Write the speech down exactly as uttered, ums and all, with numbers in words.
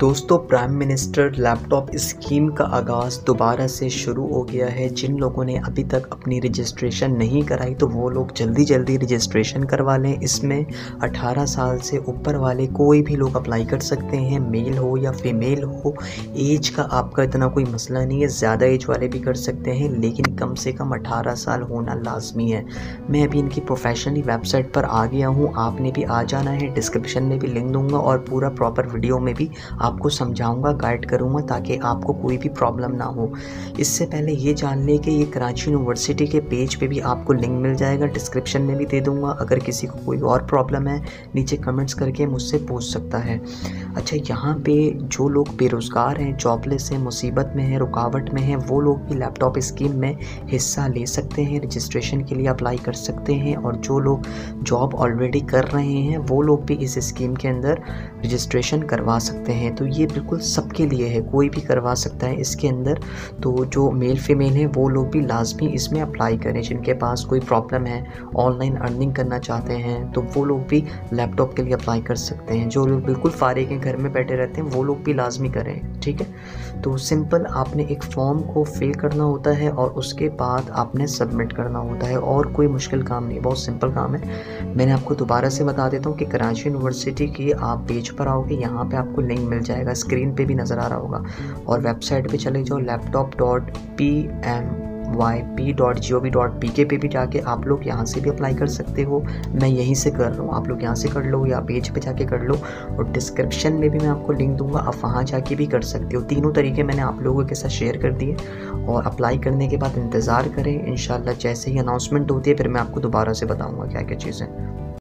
दोस्तों, prime minister laptop scheme का आगाज़ दोबारा से शुरू हो गया है। जिन लोगों ने अभी तक अपनी रजिस्ट्रेशन नहीं कराई तो वो लोग जल्दी जल्दी रजिस्ट्रेशन करवा लें। इसमें अठारह साल से ऊपर वाले कोई भी लोग अप्लाई कर सकते हैं, मेल हो या फीमेल हो। एज का आपका इतना कोई मसला नहीं है, ज़्यादा एज वाले भी कर सकते हैं, लेकिन कम से कम अठारह साल होना लाजमी है। मैं अभी इनकी प्रोफेशनली वेबसाइट पर आ गया हूँ, आपने भी आ जाना है। डिस्क्रिप्शन में भी लिंक दूँगा और पूरा प्रॉपर वीडियो में भी आपको समझाऊंगा, गाइड करूंगा ताकि आपको कोई भी प्रॉब्लम ना हो। इससे पहले ये जान लें कि ये कराची यूनिवर्सिटी के पेज पे भी आपको लिंक मिल जाएगा, डिस्क्रिप्शन में भी दे दूंगा। अगर किसी को कोई और प्रॉब्लम है नीचे कमेंट्स करके मुझसे पूछ सकता है। अच्छा, यहाँ पे जो लोग बेरोज़गार हैं, जॉबलेस हैं, मुसीबत में हैं, रुकावट में हैं, वो लोग भी लैपटॉप स्कीम में हिस्सा ले सकते हैं, रजिस्ट्रेशन के लिए अप्लाई कर सकते हैं। और जो लोग जॉब ऑलरेडी कर रहे हैं वो लोग भी इस स्कीम के अंदर रजिस्ट्रेशन करवा सकते हैं। तो ये बिल्कुल सबके लिए है, कोई भी करवा सकता है इसके अंदर। तो जो मेल फीमेल हैं वो लोग भी लाजमी इसमें अप्लाई करें। जिनके पास कोई प्रॉब्लम है, ऑनलाइन अर्निंग करना चाहते हैं, तो वो लोग भी लैपटॉप के लिए अप्लाई कर सकते हैं। जो लोग बिल्कुल फारिग हैं, घर में बैठे रहते हैं, वो लोग भी लाजमी करें। ठीक है, तो सिंपल आपने एक फॉर्म को फिल करना होता है और उसके बाद आपने सबमिट करना होता है, और कोई मुश्किल काम नहीं, बहुत सिंपल काम है। मैंने आपको दोबारा से बता देता हूँ कि कराची यूनिवर्सिटी की आप पेज पर आओगे, यहाँ पर आपको लिंक मिल जाएगा, स्क्रीन पे भी नज़र आ रहा होगा। और वेबसाइट पे चले जाओ, laptop dot P M Y P dot G O V dot P K पे भी जाके आप लोग यहाँ से भी अप्लाई कर सकते हो। मैं यहीं से कर रहा हूँ, आप लोग यहाँ से कर लो या पेज पे जाके कर लो। और डिस्क्रिप्शन में भी मैं आपको लिंक दूंगा, आप वहाँ जाके भी कर सकते हो। तीनों तरीके मैंने आप लोगों के साथ शेयर कर दिए। और अप्लाई करने के बाद इंतज़ार करें, इंशाल्लाह जैसे ही अनाउंसमेंट होती है फिर मैं आपको दोबारा से बताऊँगा क्या क्या चीज़ें।